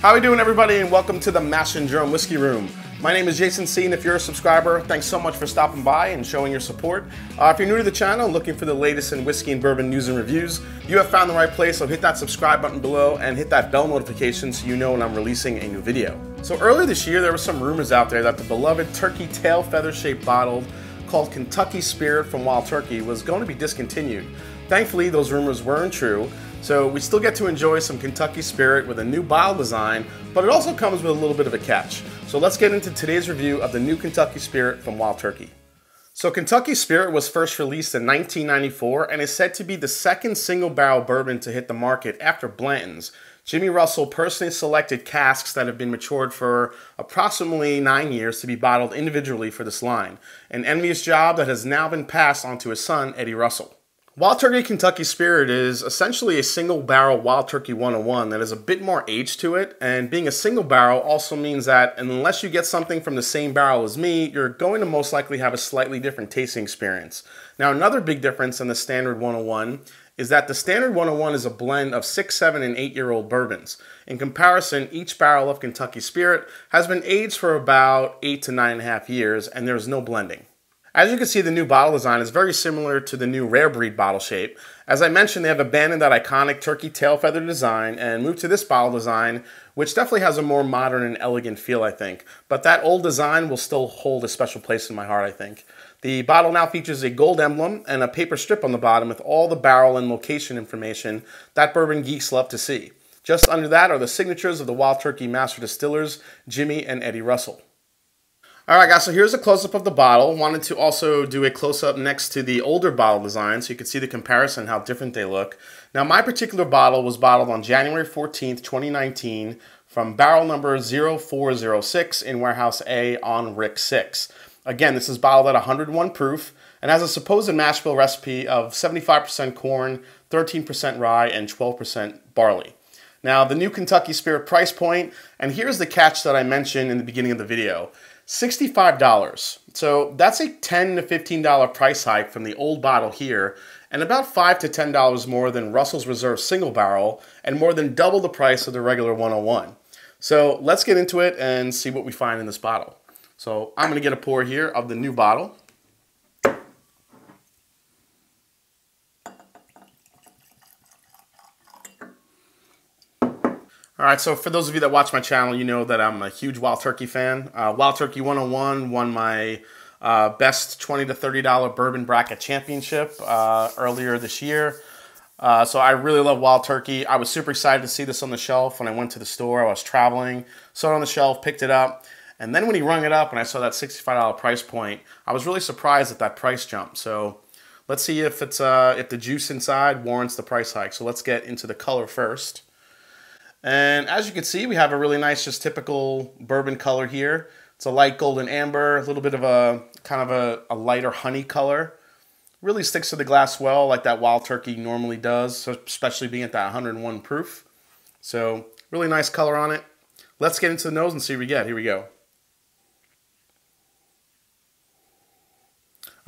How we doing, everybody, and welcome to the Mash and Drum Whiskey Room. My name is Jason Seaton. If you're a subscriber, thanks so much for stopping by and showing your support. If you're new to the channel, looking for the latest in whiskey and bourbon news and reviews, you have found the right place, so hit that subscribe button below and hit that bell notification so you know when I'm releasing a new video. So earlier this year, there were some rumors out there that the beloved turkey tail feather shaped bottle called Kentucky Spirit from Wild Turkey was going to be discontinued. Thankfully, those rumors weren't true, so we still get to enjoy some Kentucky Spirit with a new bottle design, but it also comes with a little bit of a catch. So let's get into today's review of the new Kentucky Spirit from Wild Turkey. So Kentucky Spirit was first released in 1994 and is said to be the second single barrel bourbon to hit the market after Blanton's. Jimmy Russell personally selected casks that have been matured for approximately 9 years to be bottled individually for this line, an envious job that has now been passed on to his son, Eddie Russell. Wild Turkey Kentucky Spirit is essentially a single barrel Wild Turkey 101 that has a bit more age to it, and being a single barrel also means that unless you get something from the same barrel as me, you're going to most likely have a slightly different tasting experience. Now, another big difference in the standard 101 is that the standard 101 is a blend of 6, 7, and 8-year-old bourbons. In comparison, each barrel of Kentucky Spirit has been aged for about 8 to 9.5 years, and there is no blending. As you can see, the new bottle design is very similar to the new Rare Breed bottle shape. As I mentioned, they have abandoned that iconic turkey tail feather design and moved to this bottle design, which definitely has a more modern and elegant feel, I think. But that old design will still hold a special place in my heart, I think. The bottle now features a gold emblem and a paper strip on the bottom with all the barrel and location information that bourbon geeks love to see. Just under that are the signatures of the Wild Turkey master distillers, Jimmy and Eddie Russell. All right, guys, so here's a close-up of the bottle. Wanted to also do a close-up next to the older bottle design so you can see the comparison, how different they look. Now, my particular bottle was bottled on January 14th, 2019 from barrel number 0406 in Warehouse A on Rick 6. Again, this is bottled at 101 proof and has a supposed mash bill recipe of 75% corn, 13% rye, and 12% barley. Now, the new Kentucky Spirit price point, and here's the catch that I mentioned in the beginning of the video. $65. So that's a $10 to $15 price hike from the old bottle here, and about $5 to $10 more than Russell's Reserve single barrel, and more than double the price of the regular 101. So let's get into it and see what we find in this bottle. So I'm gonna get a pour here of the new bottle. All right, so for those of you that watch my channel, you know that I'm a huge Wild Turkey fan. Wild Turkey 101 won my best $20 to $30 bourbon bracket championship earlier this year. So I really love Wild Turkey. I was super excited to see this on the shelf when I went to the store. I was traveling, saw it on the shelf, picked it up. And then when he rung it up and I saw that $65 price point, I was really surprised at that price jump. So let's see if it's if the juice inside warrants the price hike. So let's get into the color first. And as you can see, we have a really nice, just typical bourbon color here. It's a light golden amber, a little bit of a kind of a lighter honey color. Really sticks to the glass well, like that Wild Turkey normally does, especially being at that 101 proof. So really nice color on it. Let's get into the nose and see what we get. Here we go.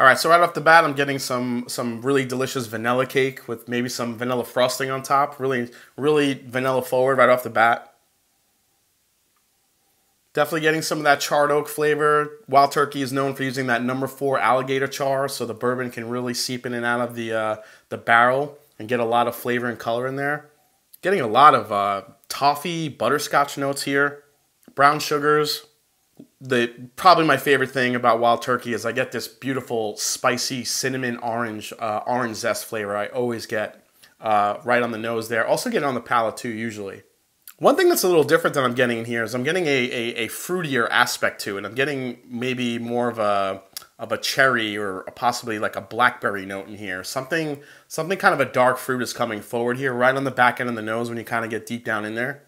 All right, so right off the bat, I'm getting some really delicious vanilla cake with maybe some vanilla frosting on top. Really vanilla forward right off the bat. Definitely getting some of that charred oak flavor. Wild Turkey is known for using that number 4 alligator char, so the bourbon can really seep in and out of the barrel and get a lot of flavor and color in there. Getting a lot of toffee, butterscotch notes here, brown sugars. Probably my favorite thing about Wild Turkey is I get this beautiful spicy cinnamon orange zest flavor I always get right on the nose there. Also get it on the palate too usually. One thing that's a little different that I'm getting in here is I'm getting a fruitier aspect to it. I'm getting maybe more of a cherry or possibly like a blackberry note in here. Something kind of a dark fruit is coming forward here right on the back end of the nose when you kind of get deep down in there.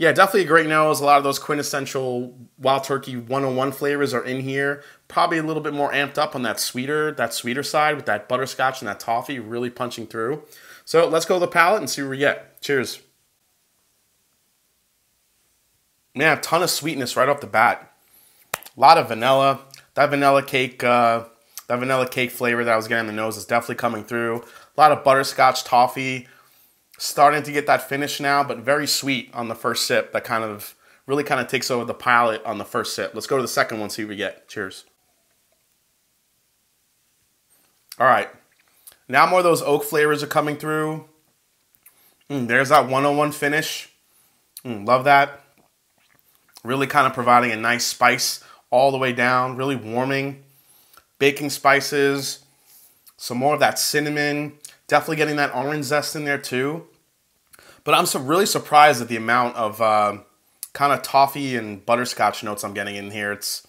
Yeah, definitely a great nose. A lot of those quintessential Wild Turkey 101 flavors are in here. Probably a little bit more amped up on that sweeter side with that butterscotch and that toffee really punching through. So let's go to the palate and see what we get. Cheers. Man, a ton of sweetness right off the bat. A lot of vanilla. That vanilla cake flavor that I was getting in the nose is definitely coming through. A lot of butterscotch, toffee. Starting to get that finish now, but very sweet on the first sip. That kind of really kind of takes over the palate on the first sip. Let's go to the second one, see what we get. Cheers. All right. Now more of those oak flavors are coming through. There's that 101 finish. Love that. Really kind of providing a nice spice all the way down. Really warming. Baking spices. Some more of that cinnamon. Definitely getting that orange zest in there too. But I'm really surprised at the amount of kind of toffee and butterscotch notes I'm getting in here. It's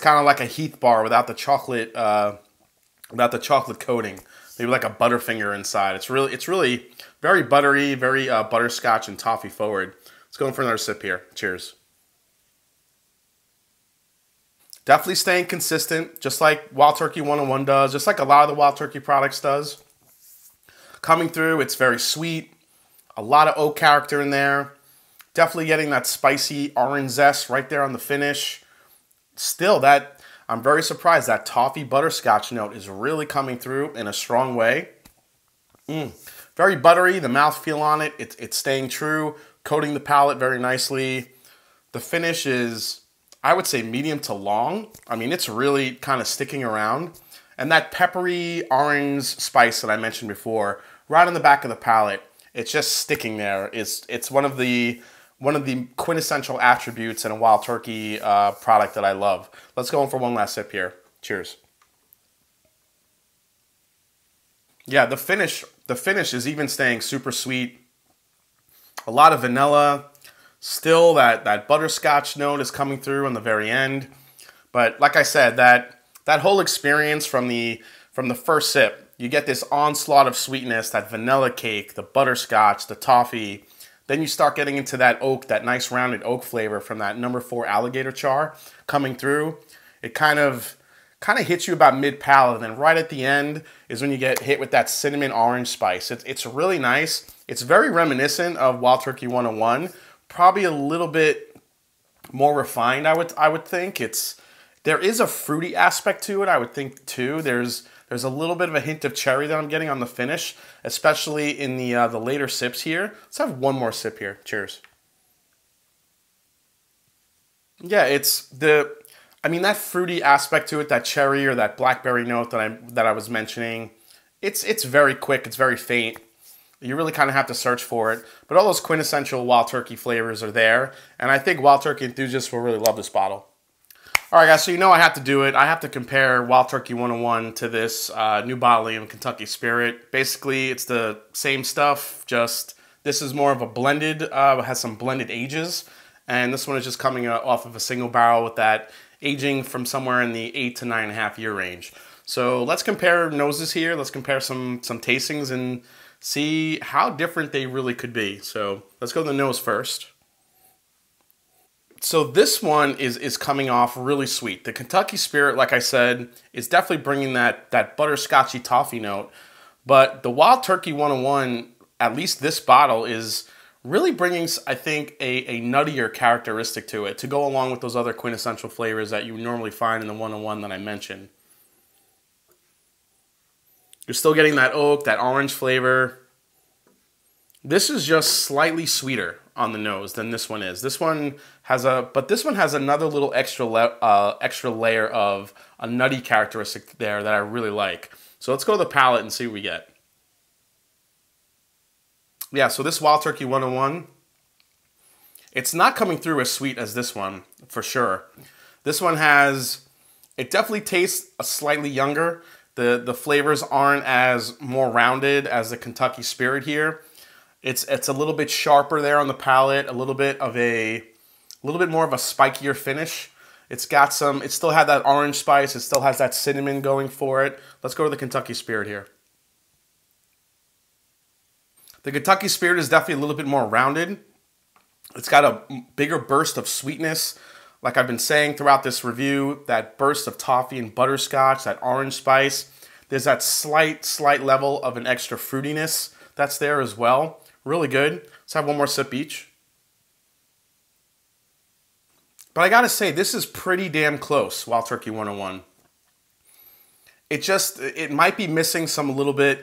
kind of like a Heath bar without the chocolate coating. Maybe like a Butterfinger inside. It's really very buttery, very butterscotch and toffee forward. Let's go in for another sip here. Cheers. Definitely staying consistent, just like Wild Turkey 101 does, just like a lot of the Wild Turkey products does. Coming through, it's very sweet. A lot of oak character in there. Definitely getting that spicy orange zest right there on the finish. Still, I'm very surprised that toffee butterscotch note is really coming through in a strong way. Very buttery, the mouthfeel on it. It's staying true, coating the palate very nicely. The finish is, I would say, medium to long. I mean, it's really kind of sticking around. And that peppery orange spice that I mentioned before, right on the back of the palate, it's just sticking there. It's one of the quintessential attributes in a Wild Turkey product that I love. Let's go in for one last sip here. Cheers. Yeah, the finish is even staying super sweet. A lot of vanilla. Still, that butterscotch note is coming through on the very end. But like I said, that whole experience from the first sip, you get this onslaught of sweetness, that vanilla cake, the butterscotch, the toffee. Then you start getting into that oak, that nice rounded oak flavor from that number 4 alligator char coming through. It kind of hits you about mid palate, and then right at the end is when you get hit with that cinnamon orange spice. It's really nice. It's very reminiscent of Wild Turkey 101, probably a little bit more refined, I would think. There is a fruity aspect to it, I would think, too. There's a little bit of a hint of cherry that I'm getting on the finish, especially in the later sips here. Let's have one more sip here. Cheers. Yeah, that fruity aspect to it, that cherry or that blackberry note that I was mentioning. It's very quick. It's very faint. You really kind of have to search for it. But all those quintessential Wild Turkey flavors are there, and I think Wild Turkey enthusiasts will really love this bottle. All right, guys, so you know I have to do it. I have to compare Wild Turkey 101 to this new bottle of Kentucky Spirit. Basically, it's the same stuff, just this is more of a blended, has some blended ages. And this one is just coming off of a single barrel with that aging from somewhere in the 8 to 9.5 year range. So let's compare noses here. Let's compare some tastings and see how different they really could be. So let's go to the nose first. So this one is coming off really sweet. The Kentucky Spirit, like I said, is definitely bringing that butterscotchy toffee note. But the Wild Turkey 101, at least this bottle, is really bringing, I think, a nuttier characteristic to it to go along with those other quintessential flavors that you normally find in the 101 that I mentioned. You're still getting that oak, that orange flavor. This is just slightly sweeter on the nose than this one is. This one has another little extra layer of a nutty characteristic there that I really like. So let's go to the palate and see what we get. Yeah, so this Wild Turkey 101, it's not coming through as sweet as this one for sure. This one it definitely tastes slightly younger. The flavors aren't as more rounded as the Kentucky Spirit here. It's a little bit sharper there on the palate, a little bit more of a spikier finish. It still had that orange spice, it still has that cinnamon going for it. Let's go to the Kentucky Spirit here. The Kentucky Spirit is definitely a little bit more rounded. It's got a bigger burst of sweetness. Like I've been saying throughout this review, that burst of toffee and butterscotch, that orange spice. There's that slight level of an extra fruitiness that's there as well. Really good. Let's have one more sip each. But I gotta say, this is pretty damn close, Wild Turkey 101. It might be missing a little bit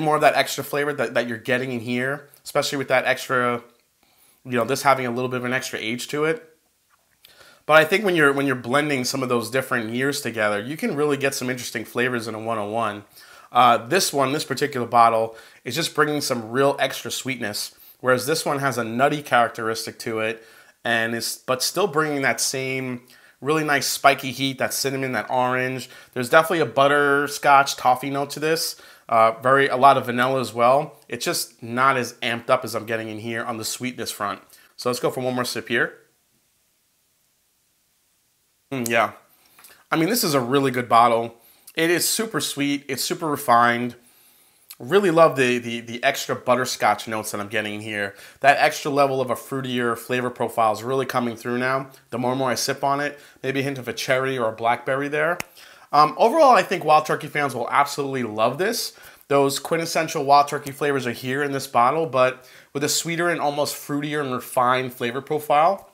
more of that extra flavor that you're getting in here, especially with that extra, this having a little bit of an extra age to it. But I think when you're blending some of those different years together, you can really get some interesting flavors in a 101. This particular bottle, is just bringing some real extra sweetness, whereas this one has a nutty characteristic to it, but still bringing that same really nice spiky heat, that cinnamon, that orange. There's definitely a butterscotch toffee note to this. A lot of vanilla as well. It's just not as amped up as I'm getting in here on the sweetness front. So let's go for one more sip here. Yeah, I mean, this is a really good bottle. It is super sweet. It's super refined. Really love the extra butterscotch notes that I'm getting in here. That extra level of a fruitier flavor profile is really coming through now. The more and more I sip on it, maybe a hint of a cherry or a blackberry there. Overall, I think Wild Turkey fans will absolutely love this. Those quintessential Wild Turkey flavors are here in this bottle, but with a sweeter and almost fruitier and refined flavor profile.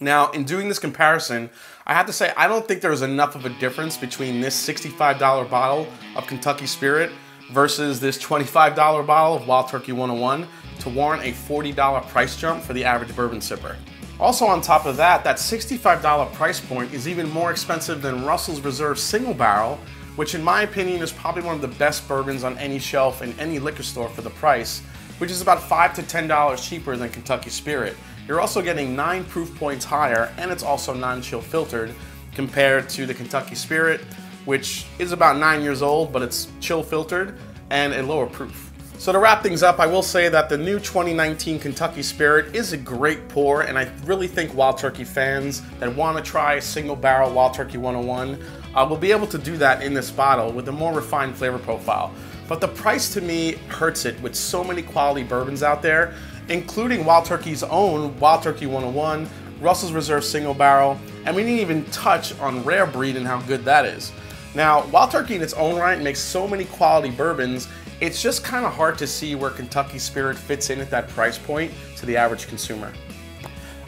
Now, in doing this comparison, I have to say I don't think there's enough of a difference between this $65 bottle of Kentucky Spirit versus this $25 bottle of Wild Turkey 101 to warrant a $40 price jump for the average bourbon sipper. Also on top of that, that $65 price point is even more expensive than Russell's Reserve Single Barrel, which in my opinion is probably one of the best bourbons on any shelf in any liquor store for the price, which is about $5 to $10 cheaper than Kentucky Spirit. You're also getting 9 proof points higher, and it's also non-chill filtered compared to the Kentucky Spirit, which is about 9 years old, but it's chill filtered and a lower proof. So to wrap things up, I will say that the new 2019 Kentucky Spirit is a great pour, and I really think Wild Turkey fans that want to try single barrel Wild Turkey 101 will be able to do that in this bottle with a more refined flavor profile. But the price to me hurts it with so many quality bourbons out there, including Wild Turkey's own Wild Turkey 101, Russell's Reserve Single Barrel, and we didn't even touch on Rare Breed and how good that is. Now, Wild Turkey in its own right makes so many quality bourbons, it's just kind of hard to see where Kentucky Spirit fits in at that price point to the average consumer.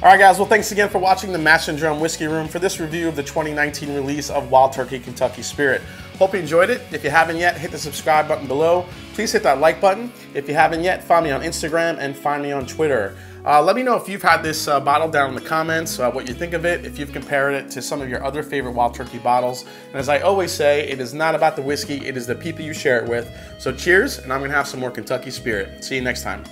Alright guys, well thanks again for watching the Mash and Drum Whiskey Room for this review of the 2019 release of Wild Turkey Kentucky Spirit. Hope you enjoyed it. If you haven't yet, hit the subscribe button below. Please hit that like button. If you haven't yet, find me on Instagram and find me on Twitter. Let me know if you've had this bottle down in the comments, what you think of it, if you've compared it to some of your other favorite Wild Turkey bottles. And as I always say, it is not about the whiskey, it is the people you share it with. So cheers, and I'm going to have some more Kentucky Spirit. See you next time.